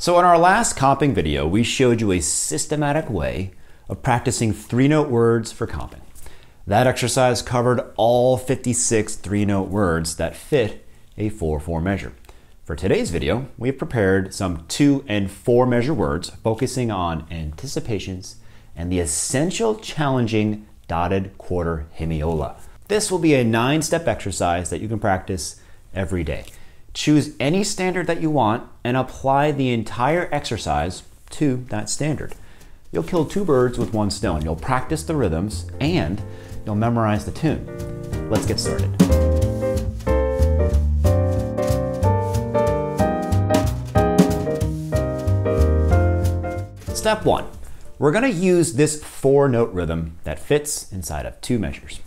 So in our last comping video, we showed you a systematic way of practicing three-note words for comping. That exercise covered all 56 three-note words that fit a 4-4 measure. For today's video, we've prepared some 2- and 4- measure words focusing on anticipations and the essential challenging dotted quarter hemiola. This will be a 9-step exercise that you can practice every day. Choose any standard that you want and apply the entire exercise to that standard. You'll kill 2 birds with 1 stone. You'll practice the rhythms and you'll memorize the tune. Let's get started. Step 1, we're gonna use this 4-note rhythm that fits inside of 2 measures.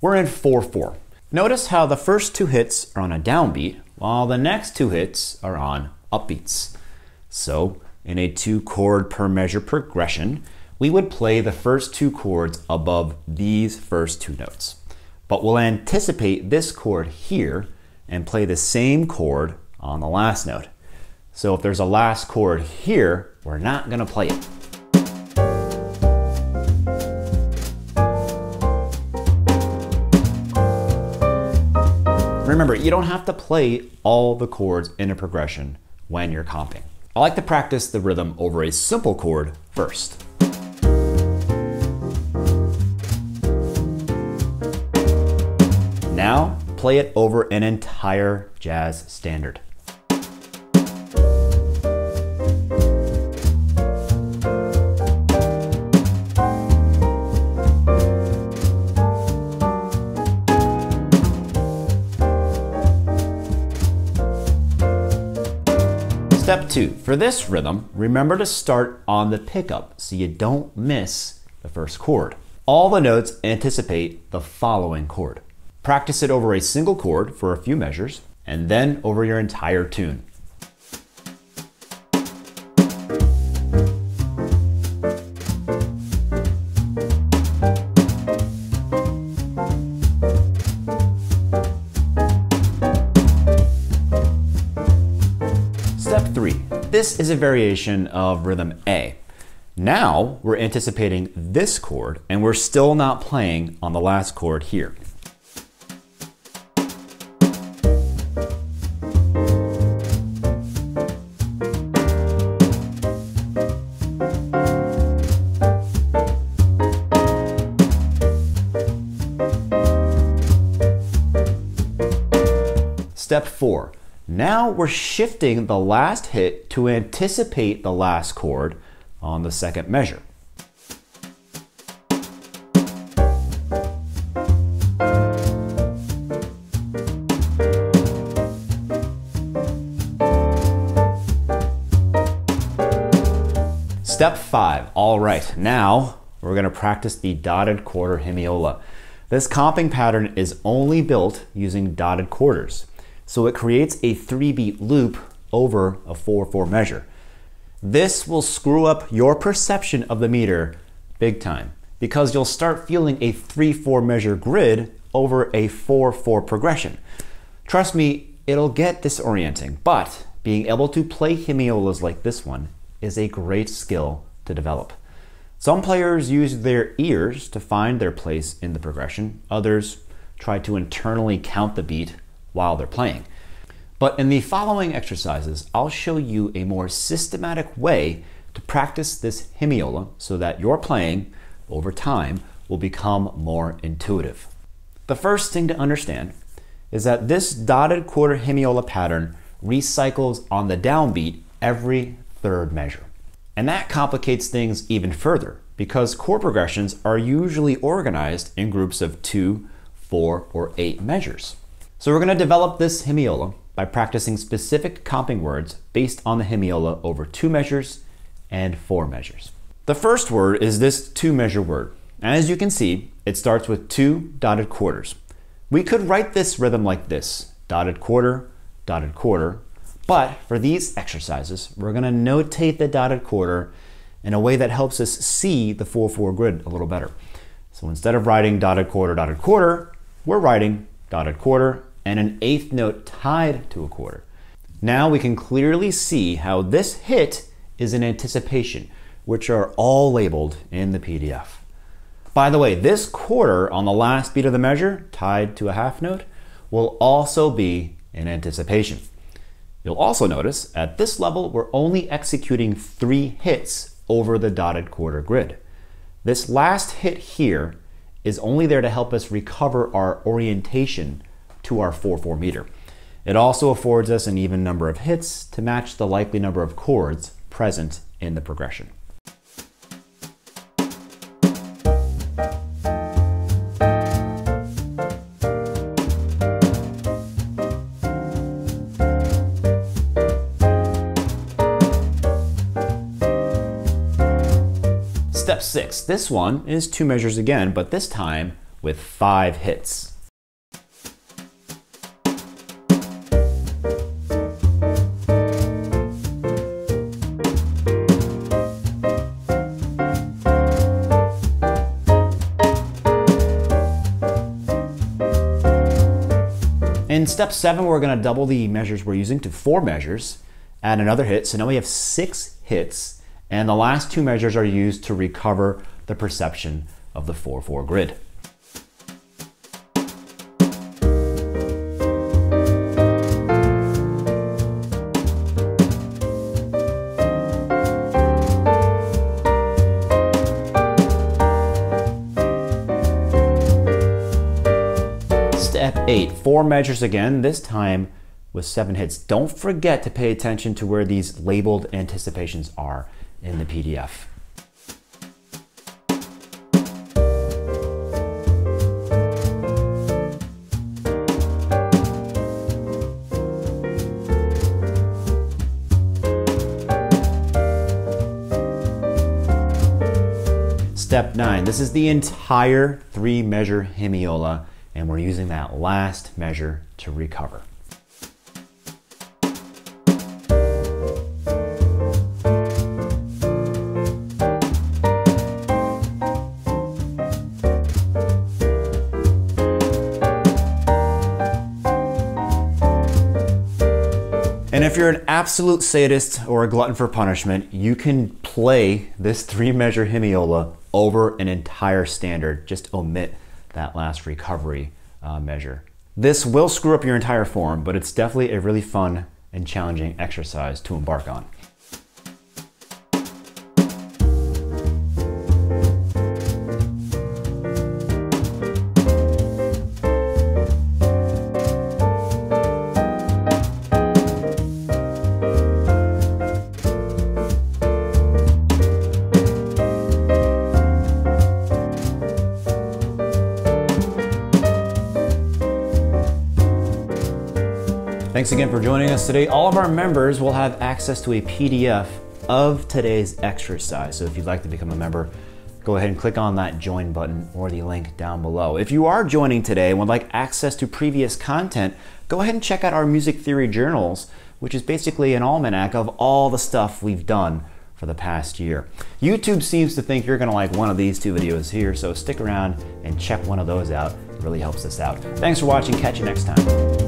We're in 4-4. Notice how the first 2 hits are on a downbeat while the next 2 hits are on upbeats. So in a 2 chord per measure progression, we would play the first 2 chords above these first 2 notes. But we'll anticipate this chord here and play the same chord on the last note. So if there's a last chord here, we're not gonna play it. Remember, you don't have to play all the chords in a progression when you're comping. I like to practice the rhythm over a simple chord first. Now, play it over an entire jazz standard. Step 2, for this rhythm, remember to start on the pickup so you don't miss the first chord. All the notes anticipate the following chord. Practice it over a single chord for a few measures, and then over your entire tune. Step 3, this is a variation of rhythm A. Now we're anticipating this chord, and we're still not playing on the last chord here. Step 4, now we're shifting the last hit to anticipate the last chord on the second measure. Step 5, all right, now we're gonna practice the dotted quarter hemiola. This comping pattern is only built using dotted quarters. So it creates a 3-beat loop over a 4-4 measure. This will screw up your perception of the meter big time because you'll start feeling a 3-4 measure grid over a 4-4 progression. Trust me, it'll get disorienting, but being able to play hemiolas like this one is a great skill to develop. Some players use their ears to find their place in the progression. Others try to internally count the beat while they're playing. But in the following exercises, I'll show you a more systematic way to practice this hemiola so that your playing over time will become more intuitive. The first thing to understand is that this dotted quarter hemiola pattern recycles on the downbeat every 3rd measure. And that complicates things even further because chord progressions are usually organized in groups of 2, 4, or 8 measures. So we're gonna develop this hemiola by practicing specific comping words based on the hemiola over 2 measures and 4 measures. The first word is this 2 measure word. As you can see, it starts with 2 dotted quarters. We could write this rhythm like this, dotted quarter, but for these exercises, we're gonna notate the dotted quarter in a way that helps us see the 4-4 grid a little better. So instead of writing dotted quarter, we're writing dotted quarter, and an 8th note tied to a quarter. Now we can clearly see how this hit is an anticipation, which are all labeled in the PDF. By the way, this quarter on the last beat of the measure, tied to a half note, will also be an anticipation. You'll also notice at this level, we're only executing 3 hits over the dotted quarter grid. This last hit here is only there to help us recover our orientation to our 4/4 meter. It also affords us an even number of hits to match the likely number of chords present in the progression. Step 6. This one is 2 measures again, but this time with 5 hits. In step 7, we're going to double the measures we're using to 4 measures, add another hit, so now we have 6 hits, and the last 2 measures are used to recover the perception of the 4/4 grid. Step 8, 4 measures again, this time with 7 hits. Don't forget to pay attention to where these labeled anticipations are in the PDF. Step 9, this is the entire 3 measure Hemiola, and we're using that last measure to recover. And if you're an absolute sadist or a glutton for punishment, you can play this 3 measure Hemiola over an entire standard, just omit that last recovery measure. This will screw up your entire form, but it's definitely a really fun and challenging exercise to embark on. Thanks again for joining us today. All of our members will have access to a PDF of today's exercise. So if you'd like to become a member, go ahead and click on that join button or the link down below. If you are joining today and would like access to previous content, go ahead and check out our music theory journals, which is basically an almanac of all the stuff we've done for the past year. YouTube seems to think you're gonna like one of these 2 videos here, so stick around and check one of those out. It really helps us out. Thanks for watching, catch you next time.